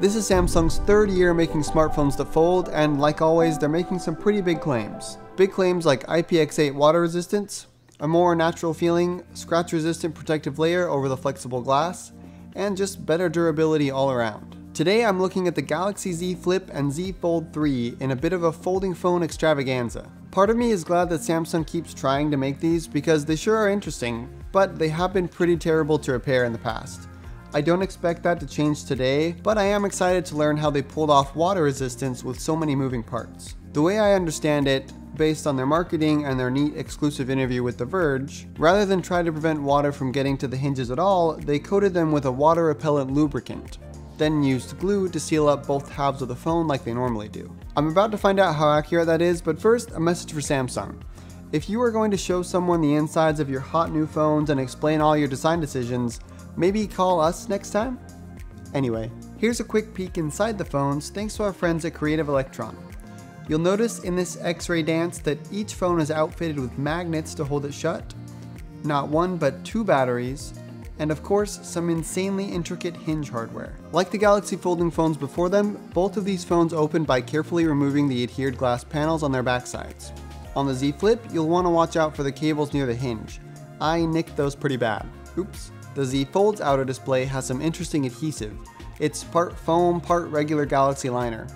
This is Samsung's third year making smartphones that fold, and like always, they're making some pretty big claims. Big claims like IPX8 water resistance, a more natural feeling, scratch-resistant protective layer over the flexible glass, and just better durability all around. Today I'm looking at the Galaxy Z Flip and Z Fold 3 in a bit of a folding phone extravaganza. Part of me is glad that Samsung keeps trying to make these because they sure are interesting, but they have been pretty terrible to repair in the past. I don't expect that to change today, but I am excited to learn how they pulled off water resistance with so many moving parts. The way I understand it, based on their marketing and their neat exclusive interview with The Verge, rather than try to prevent water from getting to the hinges at all, they coated them with a water repellent lubricant, then used glue to seal up both halves of the phone like they normally do. I'm about to find out how accurate that is, but first, a message for Samsung. If you are going to show someone the insides of your hot new phones and explain all your design decisions, maybe call us next time? Anyway, here's a quick peek inside the phones thanks to our friends at Creative Electron. You'll notice in this X-ray dance that each phone is outfitted with magnets to hold it shut, not one but two batteries, and of course some insanely intricate hinge hardware. Like the Galaxy folding phones before them, both of these phones open by carefully removing the adhered glass panels on their backsides. On the Z Flip, you'll want to watch out for the cables near the hinge. I nicked those pretty bad. Oops. The Z Fold's outer display has some interesting adhesive. It's part foam, part regular Galaxy liner.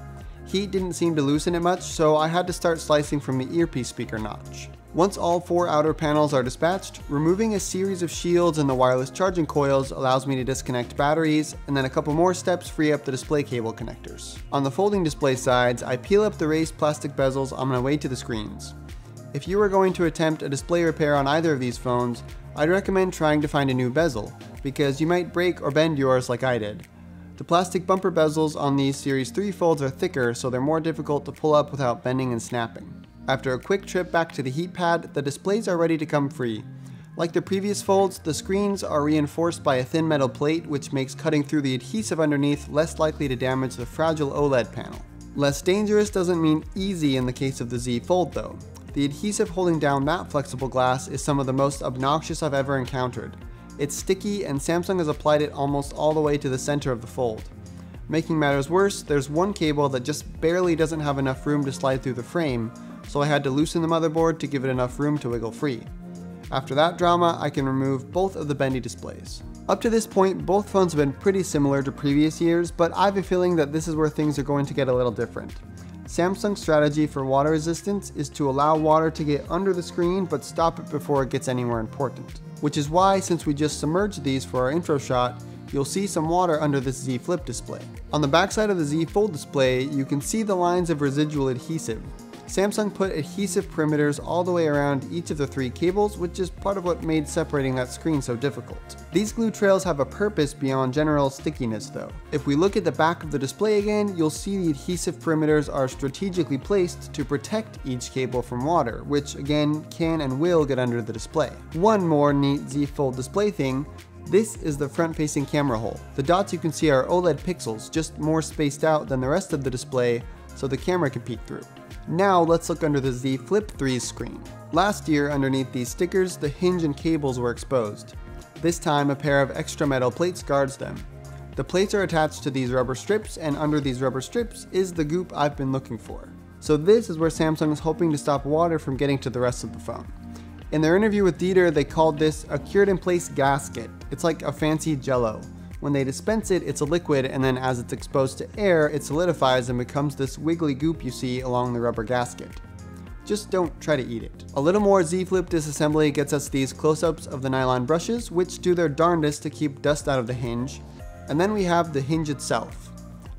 Heat didn't seem to loosen it much, so I had to start slicing from the earpiece speaker notch. Once all four outer panels are dispatched, removing a series of shields and the wireless charging coils allows me to disconnect batteries, and then a couple more steps free up the display cable connectors. On the folding display sides, I peel up the raised plastic bezels on my way to the screens. If you are going to attempt a display repair on either of these phones, I'd recommend trying to find a new bezel, because you might break or bend yours like I did. The plastic bumper bezels on these Series 3 folds are thicker, so they're more difficult to pull up without bending and snapping. After a quick trip back to the heat pad, the displays are ready to come free. Like the previous folds, the screens are reinforced by a thin metal plate, which makes cutting through the adhesive underneath less likely to damage the fragile OLED panel. Less dangerous doesn't mean easy in the case of the Z Fold though. The adhesive holding down that flexible glass is some of the most obnoxious I've ever encountered. It's sticky, and Samsung has applied it almost all the way to the center of the fold. Making matters worse, there's one cable that just barely doesn't have enough room to slide through the frame, so I had to loosen the motherboard to give it enough room to wiggle free. After that drama, I can remove both of the bendy displays. Up to this point, both phones have been pretty similar to previous years, but I have a feeling that this is where things are going to get a little different. Samsung's strategy for water resistance is to allow water to get under the screen but stop it before it gets anywhere important. Which is why, since we just submerged these for our intro shot, you'll see some water under this Z Flip display. On the backside of the Z Fold display, you can see the lines of residual adhesive. Samsung put adhesive perimeters all the way around each of the three cables, which is part of what made separating that screen so difficult. These glue trails have a purpose beyond general stickiness though. If we look at the back of the display again, you'll see the adhesive perimeters are strategically placed to protect each cable from water, which again can and will get under the display. One more neat Z Fold display thing. This is the front-facing camera hole. The dots you can see are OLED pixels, just more spaced out than the rest of the display, so the camera can peek through. Now let's look under the Z Flip 3's screen. Last year, underneath these stickers, the hinge and cables were exposed. This time, a pair of extra metal plates guards them. The plates are attached to these rubber strips, and under these rubber strips is the goop I've been looking for. So this is where Samsung is hoping to stop water from getting to the rest of the phone. In their interview with Dieter, they called this a cured-in-place gasket. It's like a fancy Jell-O. When they dispense it, it's a liquid, and then as it's exposed to air, it solidifies and becomes this wiggly goop you see along the rubber gasket. Just don't try to eat it. A little more Z Flip disassembly gets us these close-ups of the nylon brushes, which do their darndest to keep dust out of the hinge. And then we have the hinge itself.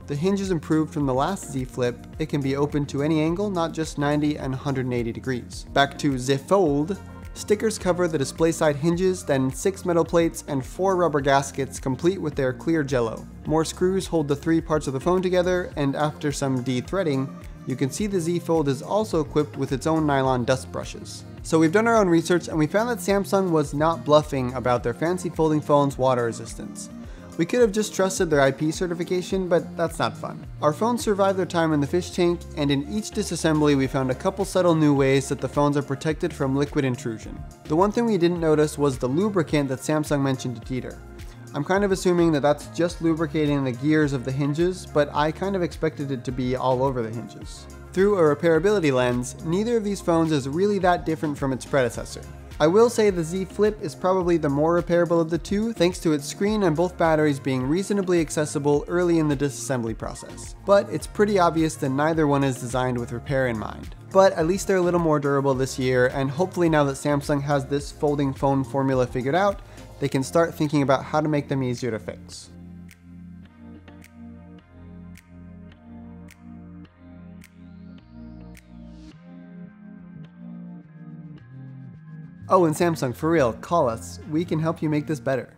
The hinge is improved from the last Z Flip. It can be opened to any angle, not just 90 and 180 degrees. Back to Z Fold. Stickers cover the display side hinges, then 6 metal plates and 4 rubber gaskets complete with their clear Jell-O. More screws hold the three parts of the phone together, and after some de-threading, you can see the Z Fold is also equipped with its own nylon dust brushes. So we've done our own research and we found that Samsung was not bluffing about their fancy folding phone's water resistance. We could have just trusted their IP certification, but that's not fun. Our phones survived their time in the fish tank, and in each disassembly we found a couple subtle new ways that the phones are protected from liquid intrusion. The one thing we didn't notice was the lubricant that Samsung mentioned to Dieter. I'm kind of assuming that that's just lubricating the gears of the hinges, but I kind of expected it to be all over the hinges. Through a repairability lens, neither of these phones is really that different from its predecessor. I will say the Z Flip is probably the more repairable of the two, thanks to its screen and both batteries being reasonably accessible early in the disassembly process. But it's pretty obvious that neither one is designed with repair in mind. But at least they're a little more durable this year, and hopefully now that Samsung has this folding phone formula figured out, they can start thinking about how to make them easier to fix. Oh, and Samsung, for real, call us. We can help you make this better.